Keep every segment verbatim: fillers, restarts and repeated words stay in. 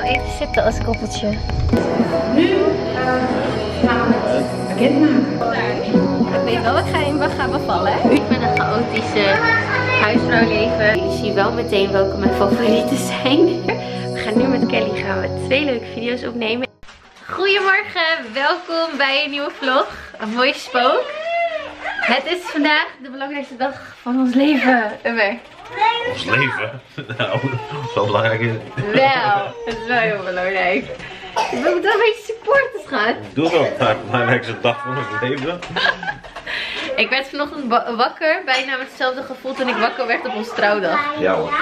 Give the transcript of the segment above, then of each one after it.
nou even zitten als koppeltje. Nu gaan we het bekendmaken. Ik weet wel, ik ga in wat gaan bevallen. Ik ben een chaotische huisvrouw leven. Je ziet wel meteen welke mijn favorieten zijn. We gaan nu met Kelly gaan we twee leuke video's opnemen. Goedemorgen, welkom bij een nieuwe vlog. Een mooie spook. Het is vandaag de belangrijkste dag van ons leven, Ummer. Ons leven? Nou, zo belangrijk is het. Wel, het is wel heel belangrijk. Ik wil wel een beetje supporten, schat. Doe wel, vandaag de belangrijkste dag van ons leven. Ik werd vanochtend wakker, bijna met hetzelfde gevoel toen ik wakker werd op ons trouwdag. Ja hoor.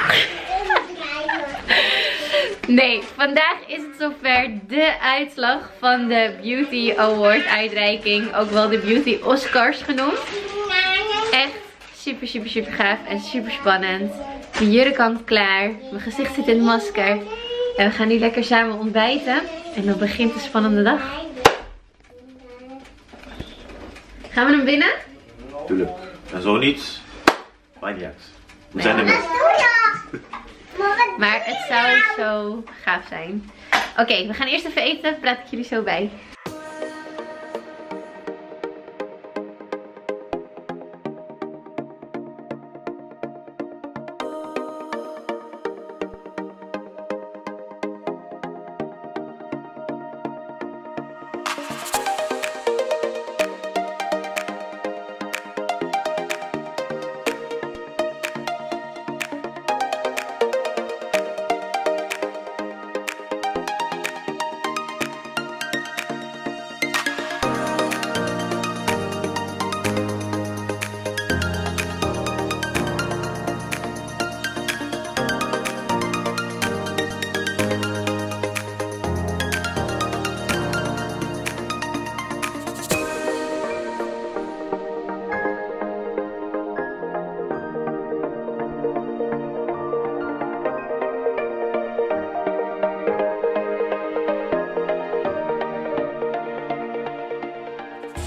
Nee, vandaag is het zover, de uitslag van de Beauty Award uitreiking, ook wel de Beauty Oscars genoemd. Echt super super super gaaf en super spannend. Mijn jurk hangt klaar, mijn gezicht zit in het masker en we gaan nu lekker samen ontbijten en dan begint de spannende dag. Gaan we hem winnen? Tuurlijk. En zo niet, maakt niet uit. We zijn er weer. Maar het zou zo gaaf zijn. Oké, okay, we gaan eerst even eten. Praat ik jullie zo bij.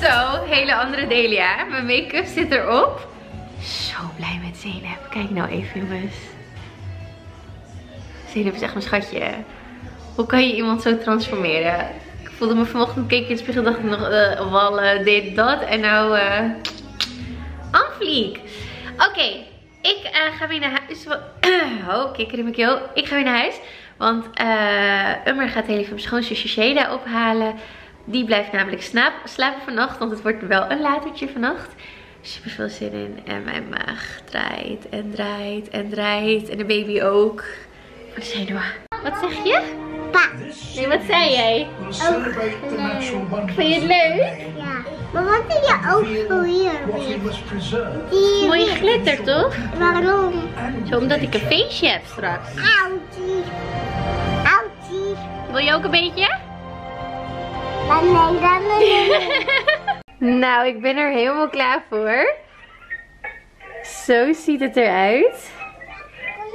Zo, hele andere Delia. Mijn make-up zit erop. Zo blij met Zeynep. Kijk nou even, jongens. Zeynep is echt mijn schatje. Hoe kan je iemand zo transformeren? Ik voelde me vanochtend, keek in de spiegel, dacht ik nog, uh, wel uh, dit, dat. En nou, uh, aanvlieg. Oké, okay, ik uh, ga weer naar huis. Oh, kikker in mijn keel. Ik ga weer naar huis. Want uh, Ummer gaat heel even mijn schoonzusje Sheda ophalen. Die blijft namelijk slapen vannacht, want het wordt wel een latertje vannacht. Super veel zin in en mijn maag draait en draait en draait. En de baby ook. Wat zei je? Wat zeg je? Pa. Nee, wat zei jij? Ook leuk. Vind je het leuk? Ja. Maar wat vind je ook hier? Mooie glitter toch? Waarom? Zo omdat ik een feestje heb straks. Autie. Autie. Wil je ook een beetje? Nou, ik ben er helemaal klaar voor. Zo ziet het eruit.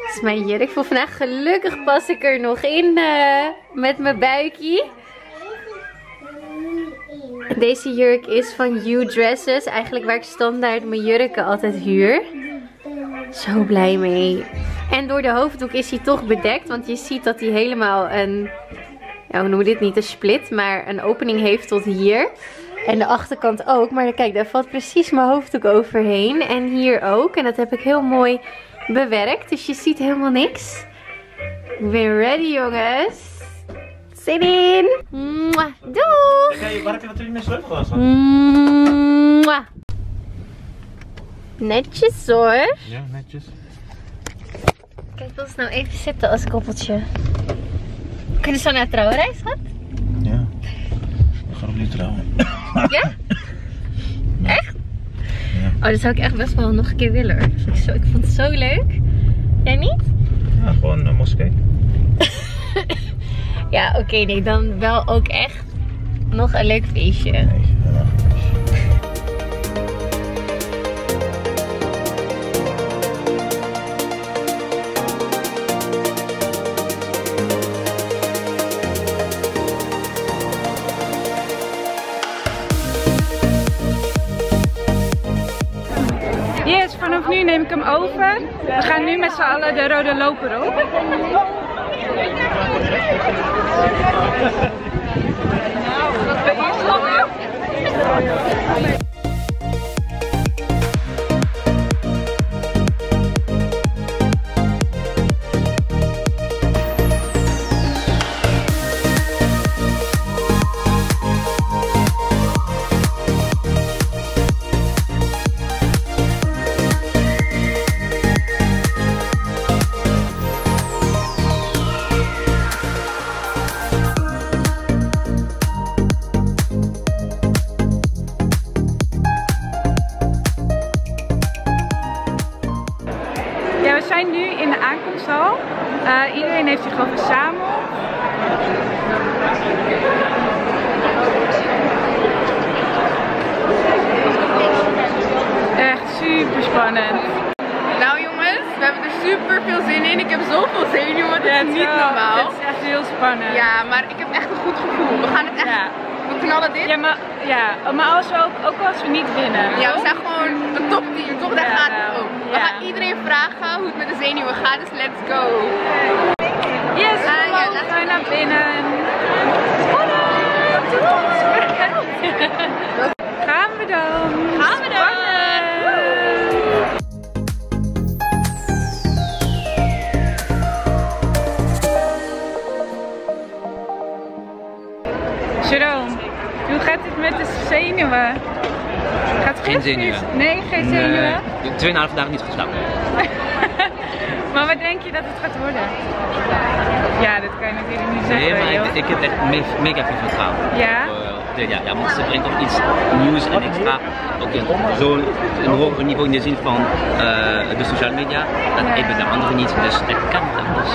Dat is mijn jurk voor vandaag. Gelukkig pas ik er nog in uh, met mijn buikje. Deze jurk is van You Dresses. Eigenlijk waar ik standaard mijn jurken altijd huur. Zo blij mee. En door de hoofddoek is hij toch bedekt. Want je ziet dat hij helemaal een... Ja, we noemen dit niet een split, maar een opening heeft tot hier. En de achterkant ook. Maar kijk, daar valt precies mijn hoofddoek overheen. En hier ook. En dat heb ik heel mooi bewerkt. Dus je ziet helemaal niks. Ik ben ready, jongens. Zin in. Mwah. Doei. Waar heb je natuurlijk mijn sleutelglas aan? Netjes hoor. Ja, netjes. Kijk, wil ze nou even zitten als koppeltje. Kunnen we zo naar trouwenreis, schat? Ja. We gaan opnieuw trouwen. Ja? Echt? Ja. Oh, dat zou ik echt best wel nog een keer willen. Ik, zo, ik vond het zo leuk. Jij niet? Ja, gewoon een moskee. Ja, oké. Okay, nee, dan wel ook echt nog een leuk feestje. Nee, ja. Neem ik hem over. We gaan nu met z'n allen de rode loper op. Echt super spannend. Nou jongens, we hebben er super veel zin in. Ik heb zoveel zenuwen, dat is niet normaal. Het is echt heel spannend. Ja, maar ik heb echt een goed gevoel. We gaan het echt... Ja. We knallen dit. Ja, maar, ja. maar als we ook, ook als we niet winnen. Ja, we zijn gewoon een topteam. Top, daar ja, gaat het ook. Ja. We gaan iedereen vragen hoe het met de zenuwen gaat, dus let's go. Yes, we ah, ja, gaan we naar binnen. Gaan we dan. Gaan we dan. Jerome, hoe gaat het met de zenuwen? Gaat het geen zenuwen? Nee, geen zenuwen? Nee, tweeënhalve dagen niet geslapen. Maar wat denk je dat het gaat worden? Ja, dat kan je natuurlijk niet zeggen. Nee, maar ik, ik heb echt me mega veel vertrouwen. Ja? Uh, ja, ja, want ze brengt ook iets nieuws en extra. Oké, okay, zo'n hoger niveau in de zin van uh, de sociale media. Dat ja. hebben de anderen niet, dus dat kan anders.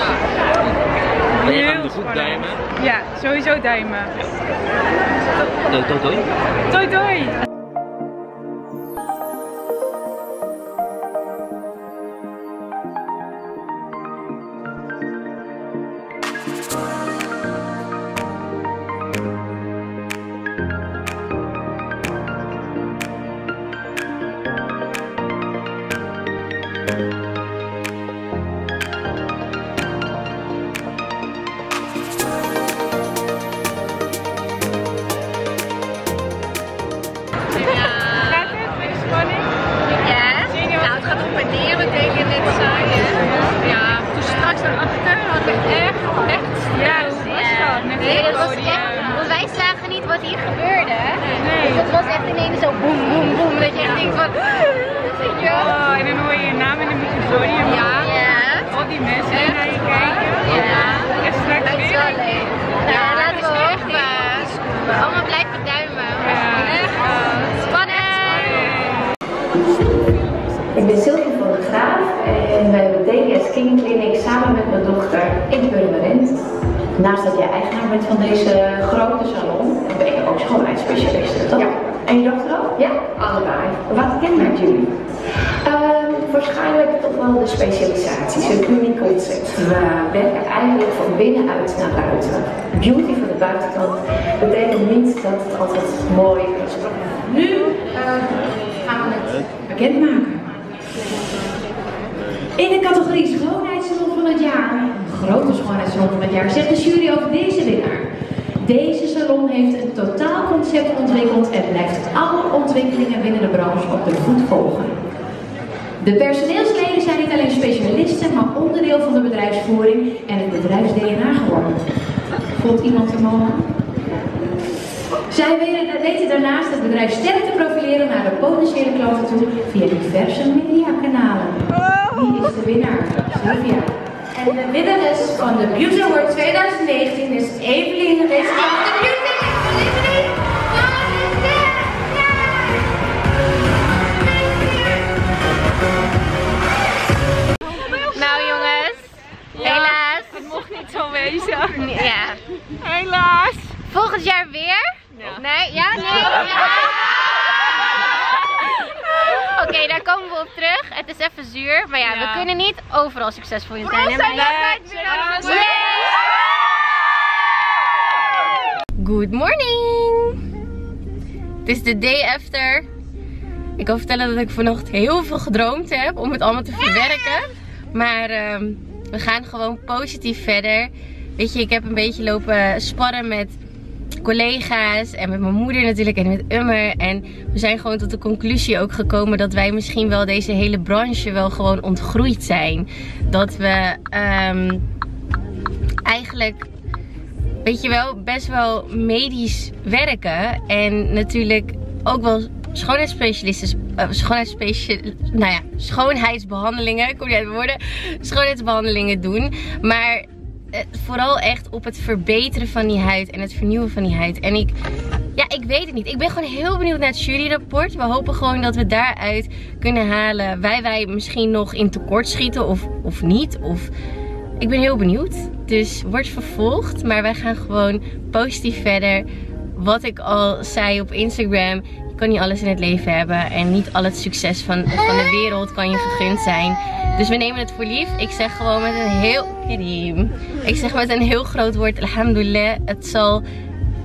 Ben je aan de goed duimen? Ja, sowieso duimen. Doei doei. Doei doei. Ik ben Sylvie van de Graaf en wij hebben D D S Skin Clinic samen met mijn dochter in Purmerend. Naast dat jij eigenaar bent van deze grote salon, ben je ook schoonheidsspecialiste, toch? Ja. En je dochter ook? Ja, allebei. Wat kenmerkt jullie? Uh, waarschijnlijk toch wel de specialisaties, het uniek concept. We werken eigenlijk van binnenuit naar buiten. Beauty van de buitenkant betekent niet dat het altijd mooi is. Nu uh, gaan we het bekendmaken. In de categorie schoonheidssalon van het jaar, een grote schoonheidssalon van het jaar, zegt de jury over deze winnaar. Deze salon heeft een totaal concept ontwikkeld en blijft alle ontwikkelingen binnen de branche op de voet volgen. De personeelsleden zijn niet alleen specialisten, maar onderdeel van de bedrijfsvoering en het bedrijfs-D N A geworden. Voelt iemand hem al aan? Zij weten daarnaast het bedrijf sterk te profileren naar de potentiële klanten toe via diverse mediakanalen. Wie is de winnaar? Sylvia. En de winnares van de Beauty Award tweeduizend negentien is Evelien de Rees van de Beauty Award. Nou jongens, helaas. Het mocht niet zo wezen. Ja. Helaas. Volgend jaar weer. Ja. Nee, ja, nee, ja. Oké, okay, daar komen we op terug. Het is even zuur, maar ja, ja. we kunnen niet overal succesvol in zijn. Good morning! Het is de day after. Ik wil vertellen dat ik vannacht heel veel gedroomd heb om het allemaal te verwerken. Maar um, we gaan gewoon positief verder. Weet je, ik heb een beetje lopen sparren met collega's en met mijn moeder natuurlijk en met Ummer. En we zijn gewoon tot de conclusie ook gekomen dat wij misschien wel deze hele branche wel gewoon ontgroeid zijn. Dat we um, eigenlijk, weet je wel, best wel medisch werken. En natuurlijk ook wel schoonheidsspecialisten, uh, schoonheidsspecial, nou ja, schoonheidsbehandelingen, ik kom niet uit mijn woorden, schoonheidsbehandelingen doen. Maar vooral echt op het verbeteren van die huid en het vernieuwen van die huid. En ik, ja, ik weet het niet. Ik ben gewoon heel benieuwd naar het juryrapport. We hopen gewoon dat we daaruit kunnen halen waar wij misschien nog in tekort schieten of, of niet. Of, ik ben heel benieuwd. Dus wordt vervolgd. Maar wij gaan gewoon positief verder. Wat ik al zei op Instagram. Je kan niet alles in het leven hebben. En niet al het succes van, van de wereld kan je vergund zijn. Dus we nemen het voor lief. Ik zeg gewoon met een heel... Ik zeg met een heel groot woord. Alhamdulillah. Het zal...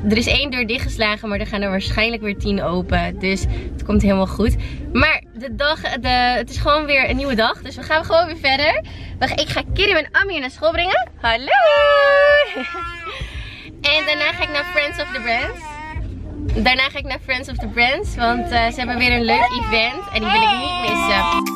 Er is één deur dichtgeslagen, maar er gaan er waarschijnlijk weer tien open. Dus het komt helemaal goed. Maar de dag, de, het is gewoon weer een nieuwe dag. Dus we gaan gewoon weer verder. Ik ga Kirim en Amir naar school brengen. Hallo! En daarna ga ik naar Friends of the Brands. Daarna ga ik naar Friends of the Brands. Want uh, ze hebben weer een leuk event. En die wil ik niet missen.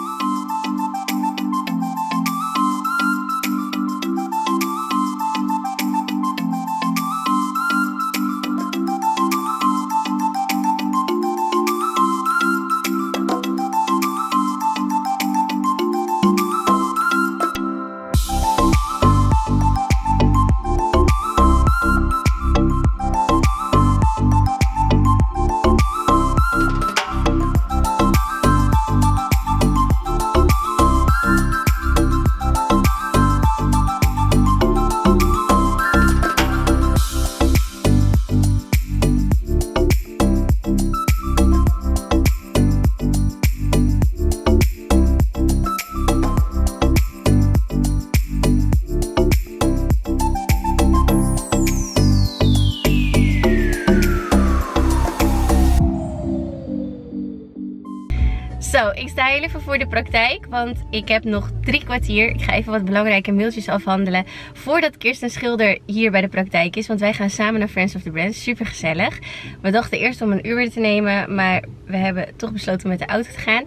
Zo, ik sta heel even voor de praktijk, want ik heb nog drie kwartier. Ik ga even wat belangrijke mailtjes afhandelen voordat Kirsten Schilder hier bij de praktijk is. Want wij gaan samen naar Friends of the Brands, super gezellig. We dachten eerst om een Uber te nemen, maar we hebben toch besloten om met de auto te gaan.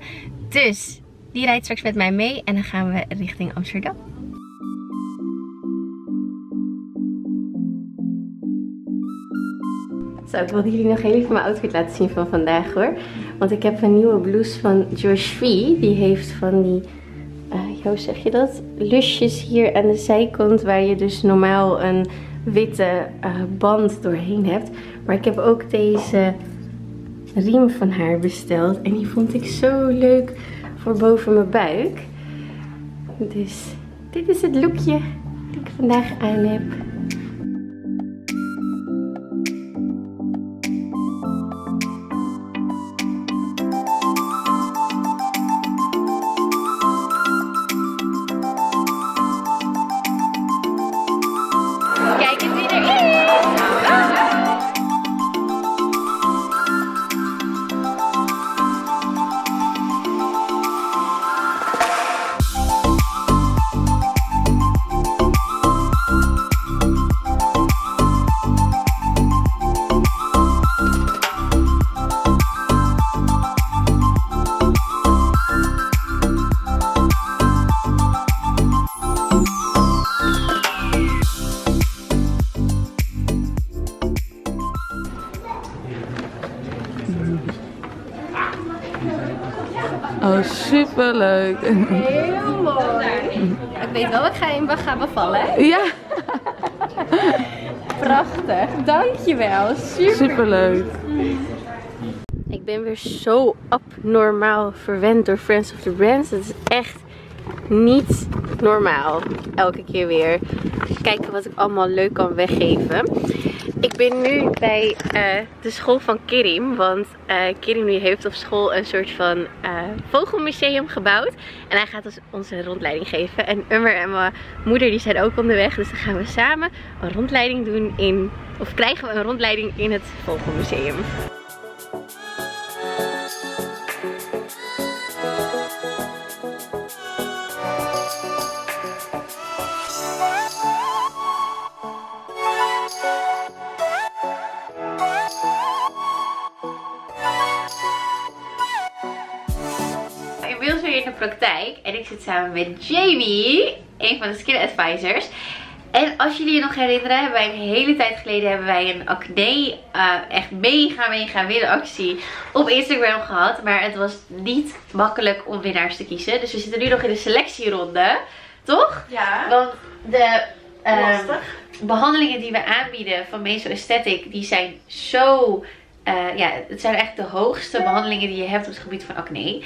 Dus die rijdt straks met mij mee en dan gaan we richting Amsterdam. Zo, ik wilde jullie nog heel even mijn outfit laten zien van vandaag hoor. Want ik heb een nieuwe blouse van Josh V. Die heeft van die, uh, hoe zeg je dat? Lusjes hier aan de zijkant waar je dus normaal een witte uh, band doorheen hebt. Maar ik heb ook deze riem van haar besteld. En die vond ik zo leuk voor boven mijn buik. Dus dit is het lookje dat ik vandaag aan heb. Oh, super leuk. Heel mooi. Ik weet wel wat ik ga, in, wat ga bevallen, hè? Ja. Prachtig. Dankjewel. Super, super leuk. Ik ben weer zo abnormaal verwend door Friends of the Brands. Dat is echt niet normaal. Elke keer weer. Kijken wat ik allemaal leuk kan weggeven. Ik ben nu bij uh, de school van Kirim, want uh, Kirim nu heeft op school een soort van uh, vogelmuseum gebouwd. En hij gaat ons, ons een rondleiding geven. En Ummer en mijn moeder die zijn ook onderweg, dus dan gaan we samen een rondleiding doen in, of krijgen we een rondleiding in het vogelmuseum. Praktijk en ik zit samen met Jamie, een van de skin advisors. En als jullie je nog herinneren, hebben wij een hele tijd geleden hebben wij een acne, uh, echt mega mega winactie op Instagram gehad. Maar het was niet makkelijk om winnaars te kiezen. Dus we zitten nu nog in de selectieronde, toch? Ja. Want de uh, behandelingen die we aanbieden van Meso Aesthetic, die zijn zo, uh, ja, het zijn echt de hoogste behandelingen die je hebt op het gebied van acne.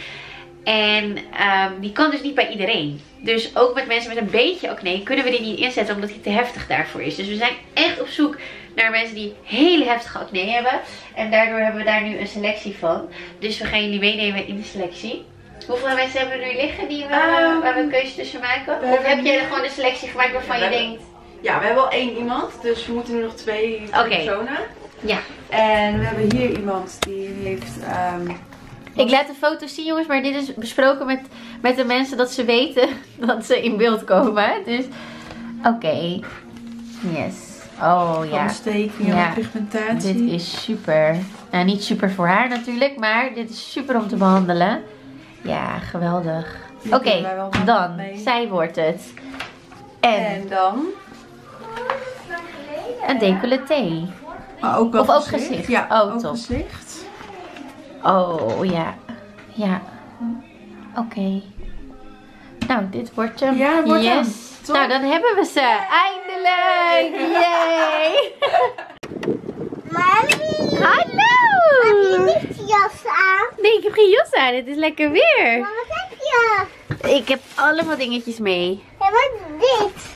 En um, die kan dus niet bij iedereen. Dus ook met mensen met een beetje acne kunnen we die niet inzetten omdat die te heftig daarvoor is. Dus we zijn echt op zoek naar mensen die hele heftige acne hebben. En daardoor hebben we daar nu een selectie van. Dus we gaan jullie meenemen in de selectie. Hoeveel mensen hebben er nu liggen die we, um, waar we een keuze tussen maken? Of heb jij er gewoon een selectie gemaakt waarvan ja, je denkt... Ja, we hebben al één iemand. Dus we moeten nu nog twee, twee okay. personen. Ja. En we hebben hier iemand die heeft... Um, Ik laat de foto's zien, jongens, maar dit is besproken met, met de mensen dat ze weten dat ze in beeld komen. Dus, oké. Okay. Yes. Oh ja. Ontsteking, ja. Pigmentatie. Dit is super. Nou, niet super voor haar natuurlijk, maar dit is super om te behandelen. Ja, geweldig. Oké, okay, dan. Mee. Zij wordt het. En, en dan? Een decolleté. Maar ook wel of gezicht. Ook gezicht. Ja, oh, ook top. Gezicht. Oh ja, ja, oké. Okay. Nou, dit wordt hem. Ja, wordt yes. hem. Top. Nou, dan hebben we ze. Eindelijk! Yay! Mami! Hallo! Heb je niet jas aan? Nee, ik heb geen jas aan. Het is lekker weer. Maar wat heb je? Ik heb allemaal dingetjes mee. En wat is dit?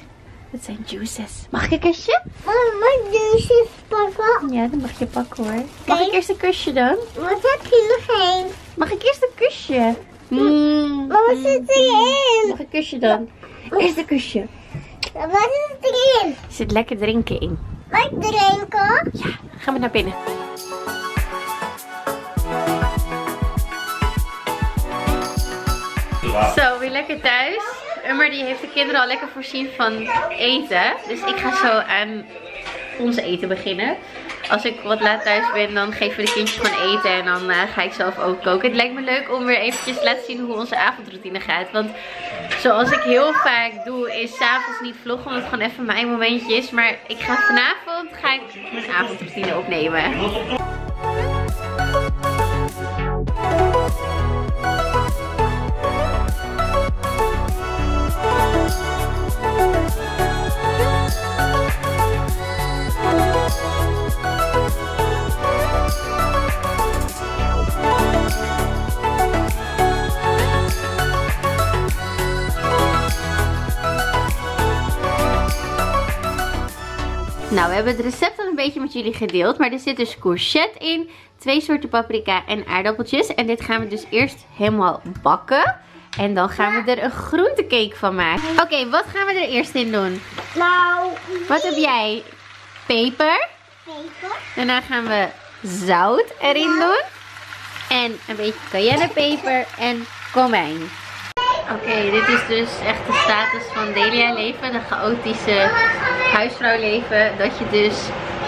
Dat zijn juices. Mag ik een kusje? Mama, juices pakken. Ja, dan mag je pakken hoor. Mag nee. ik eerst een kusje dan? Wat heb je heen? Mag ik eerst een kusje? Mm. Maar wat zit erin? Mag ik een kusje dan? Eerst een kusje. Wat zit erin? Er zit lekker drinken in. Mag ik drinken? Ja, gaan we naar binnen. Zo, weer lekker thuis. Ummer die heeft de kinderen al lekker voorzien van eten. Dus ik ga zo aan ons eten beginnen. Als ik wat laat thuis ben, dan geven we de kindjes gewoon eten. En dan uh, ga ik zelf ook koken. Het lijkt me leuk om weer eventjes te laten zien hoe onze avondroutine gaat. Want zoals ik heel vaak doe, is 's avonds niet vloggen. Omdat het gewoon even mijn momentje is. Maar ik ga vanavond ga ik mijn avondroutine opnemen. Nou, we hebben het recept al een beetje met jullie gedeeld. Maar er zit dus courgette in, twee soorten paprika en aardappeltjes. En dit gaan we dus eerst helemaal bakken. En dan gaan we er een groentecake van maken. Oké, okay, wat gaan we er eerst in doen? Nou, wat heb jij? Peper. Peper. Daarna gaan we zout erin doen. En een beetje cayennepeper en komijn. Oké, okay, dit is dus echt de status van Delia leven, de chaotische huisvrouw leven. Dat je dus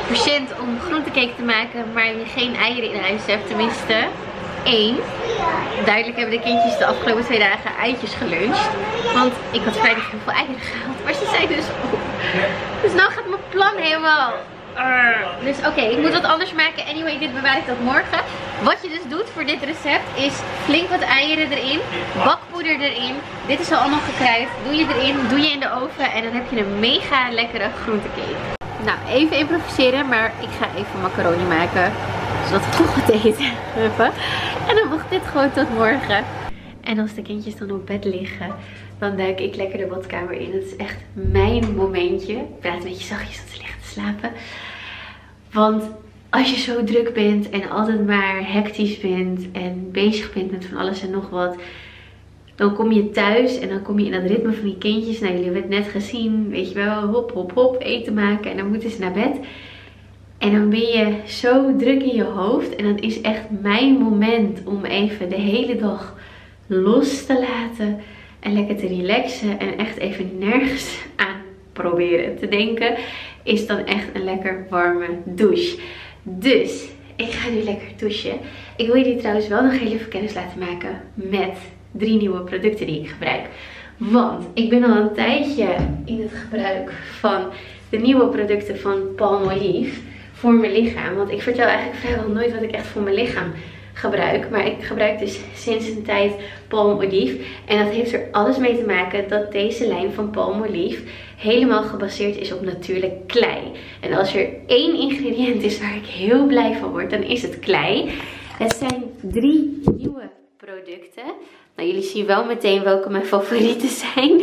verzint om groentecake te maken, maar je geen eieren in huis hebt. Tenminste, één. Duidelijk hebben de kindjes de afgelopen twee dagen eitjes geluncht. Want ik had vrijdag heel veel eieren gehaald, maar ze zijn dus op. Dus nou gaat mijn plan helemaal... Dus oké, okay, ik moet wat anders maken. Anyway, dit bewaar ik tot morgen. Wat je dus doet voor dit recept is flink wat eieren erin, bakpoeder erin. Dit is al allemaal gekruid. Doe je erin, doe je in de oven en dan heb je een mega lekkere groentecake. Nou, even improviseren, maar ik ga even macaroni maken. Zodat we toch wat eten hebben. En dan wacht dit gewoon tot morgen. En als de kindjes dan op bed liggen, dan duik ik lekker de badkamer in. Dat is echt mijn momentje. Ik praat een beetje zachtjes, want ze liggen te slapen. Want als je zo druk bent en altijd maar hectisch bent en bezig bent met van alles en nog wat, dan kom je thuis en dan kom je in dat ritme van die kindjes. Nou, jullie hebben het net gezien, weet je wel, hop, hop, hop, eten maken en dan moeten ze naar bed. En dan ben je zo druk in je hoofd en dan is echt mijn moment om even de hele dag los te laten en lekker te relaxen en echt even nergens aan proberen te denken, is dan echt een lekker warme douche. Dus ik ga nu lekker douchen. Ik wil jullie trouwens wel nog heel even kennis laten maken met drie nieuwe producten die ik gebruik. Want ik ben al een tijdje in het gebruik van de nieuwe producten van Palmolive voor mijn lichaam. Want ik vertel eigenlijk vrijwel nooit wat ik echt voor mijn lichaam gebruik. Maar ik gebruik dus sinds een tijd Palmolive. En dat heeft er alles mee te maken dat deze lijn van Palmolive helemaal gebaseerd is op natuurlijk klei. En als er één ingrediënt is waar ik heel blij van word, dan is het klei. Het zijn drie nieuwe producten Nou, jullie zien wel meteen welke mijn favorieten zijn.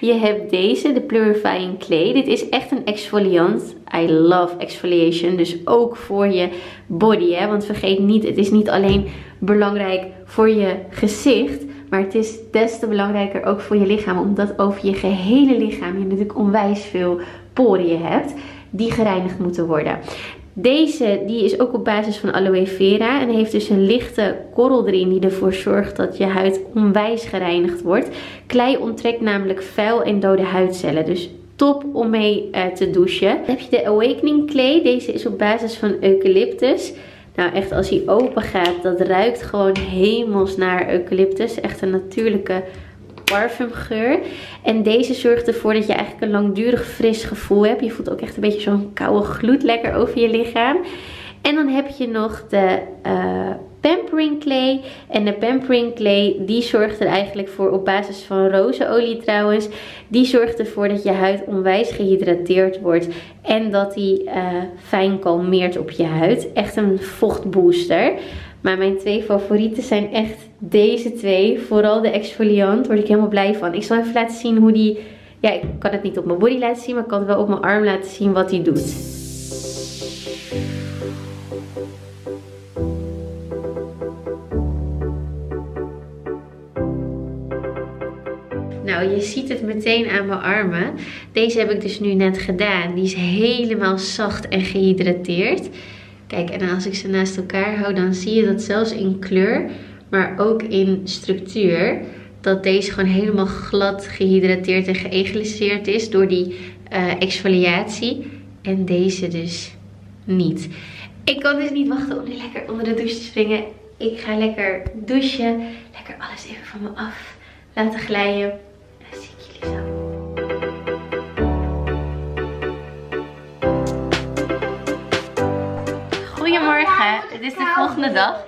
Je hebt deze, de Purifying Clay. Dit is echt een exfoliant. I love exfoliation. Dus ook voor je body. Hè? Want vergeet niet, het is niet alleen belangrijk voor je gezicht. Maar het is des te belangrijker ook voor je lichaam. Omdat over je gehele lichaam je natuurlijk onwijs veel poriën hebt. Die gereinigd moeten worden. Deze die is ook op basis van aloe vera en heeft dus een lichte korrel erin die ervoor zorgt dat je huid onwijs gereinigd wordt. Klei onttrekt namelijk vuil en dode huidcellen, dus top om mee uh, te douchen. Dan heb je de Awakening Clay, deze is op basis van eucalyptus. Nou echt als hij open gaat, dat ruikt gewoon hemels naar eucalyptus, echt een natuurlijke parfumgeur. En deze zorgt ervoor dat je eigenlijk een langdurig fris gevoel hebt. Je voelt ook echt een beetje zo'n koude gloed lekker over je lichaam. En dan heb je nog de uh, Pampering Clay. En de Pampering Clay die zorgt er eigenlijk voor, op basis van rozenolie trouwens. Die zorgt ervoor dat je huid onwijs gehydrateerd wordt. En dat die uh, fijn kalmeert op je huid. Echt een vochtbooster. Maar mijn twee favorieten zijn echt deze twee. Vooral de exfoliant. Word ik helemaal blij van. Ik zal even laten zien hoe die... Ja, ik kan het niet op mijn body laten zien. Maar ik kan het wel op mijn arm laten zien wat die doet. Nou, je ziet het meteen aan mijn armen. Deze heb ik dus nu net gedaan. Die is helemaal zacht en gehydrateerd. Kijk, en als ik ze naast elkaar hou, dan zie je dat zelfs in kleur, maar ook in structuur, dat deze gewoon helemaal glad gehydrateerd en geëgaliseerd is door die uh, exfoliatie. En deze dus niet. Ik kan dus niet wachten om nu lekker onder de douche te springen. Ik ga lekker douchen. Lekker alles even van me af laten glijden. En dan zie ik jullie zo. Goedemorgen, het is de volgende dag.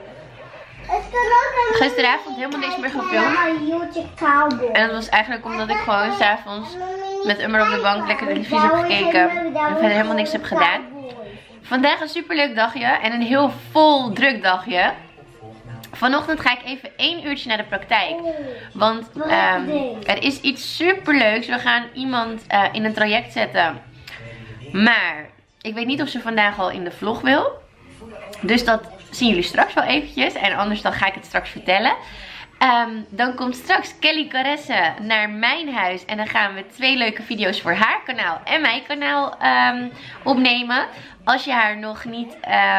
Gisteravond helemaal niks meer gefilmd. En dat was eigenlijk omdat ik gewoon s'avonds met Ummer op de bank lekker de televisie heb gekeken. En verder helemaal niks heb gedaan. Vandaag een superleuk dagje en een heel vol druk dagje. Vanochtend ga ik even één uurtje naar de praktijk. Want um, er is iets superleuks. We gaan iemand uh, in een traject zetten. Maar ik weet niet of ze vandaag al in de vlog wil. Dus dat zien jullie straks wel eventjes. En anders dan ga ik het straks vertellen. Um, dan komt straks Kelly Carresse naar mijn huis. En dan gaan we twee leuke video's voor haar kanaal en mijn kanaal um, opnemen. Als je haar nog niet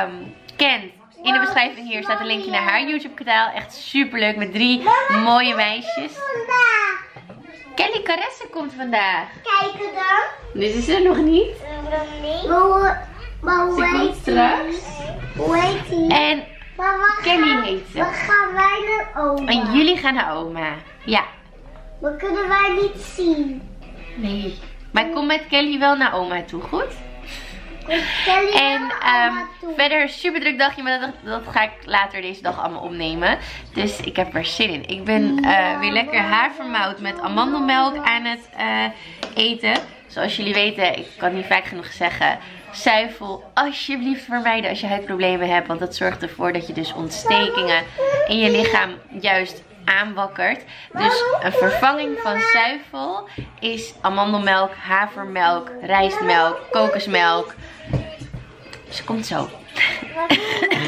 um, kent. In de beschrijving hier staat een linkje naar haar YouTube kanaal. Echt super leuk met drie mooie meisjes. Kelly Carresse komt vandaag. Kijken dan. Dit is er nog niet. Maar hoe heet straks? Hoe heet die? En Kelly heet ze. Dan gaan wij naar oma. En jullie gaan naar oma. Ja. Maar kunnen wij niet zien. Nee. Maar kom met Kelly wel naar oma toe, goed? Kelly en um, verder een super druk dagje, maar dat, dat ga ik later deze dag allemaal opnemen. Dus ik heb er zin in. Ik ben uh, weer lekker havermout met amandelmelk aan het uh, eten. Zoals jullie weten, ik kan niet vaak genoeg zeggen, zuivel alsjeblieft vermijden als je huidproblemen hebt. Want dat zorgt ervoor dat je dus ontstekingen in je lichaam juist aanwakkert. Dus een vervanging van zuivel is amandelmelk, havermelk, rijstmelk, kokosmelk. Ze komt zo.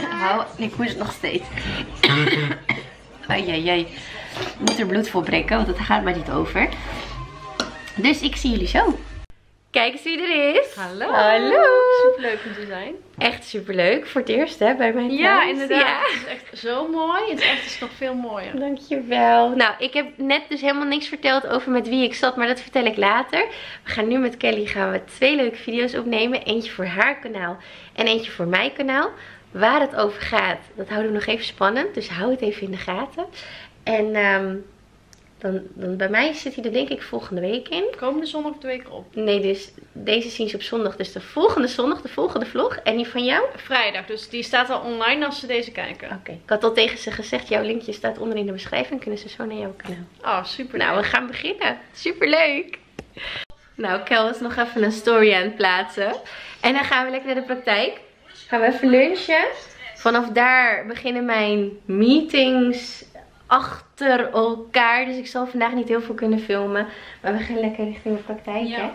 Hou, ik hoes het nog steeds. Ajajaj. Ik moet er bloed voor prikken, want het gaat maar niet over. Dus ik zie jullie zo. Kijk eens wie er is. Hallo. Hallo. Superleuk om te zijn. Echt superleuk. Voor het eerst hè, bij mijn thuis. Ja, inderdaad. Ja. Het is echt zo mooi. Het is echt nog veel mooier. Dankjewel. Nou, ik heb net dus helemaal niks verteld over met wie ik zat, maar dat vertel ik later. We gaan nu met Kelly gaan we twee leuke video's opnemen. Eentje voor haar kanaal en eentje voor mijn kanaal. Waar het over gaat, dat houden we nog even spannend. Dus hou het even in de gaten. En... Um, Dan, dan bij mij zit hij er denk ik volgende week in. Komende zondag of de week op? Nee, dus deze zien ze op zondag. Dus de volgende zondag, de volgende vlog. En die van jou? Vrijdag, dus die staat al online als ze deze kijken. Oké, okay. Ik had al tegen ze gezegd, jouw linkje staat onder in de beschrijving. Kunnen ze zo naar jouw kanaal. Oh, super. Nou, we gaan beginnen. Superleuk. Nou, Kel is nog even een story aan het plaatsen. En dan gaan we lekker naar de praktijk. Gaan we even lunchen. Vanaf daar beginnen mijn meetings... achter elkaar. Dus ik zal vandaag niet heel veel kunnen filmen. Maar we gaan lekker richting de praktijk, ja. Hè?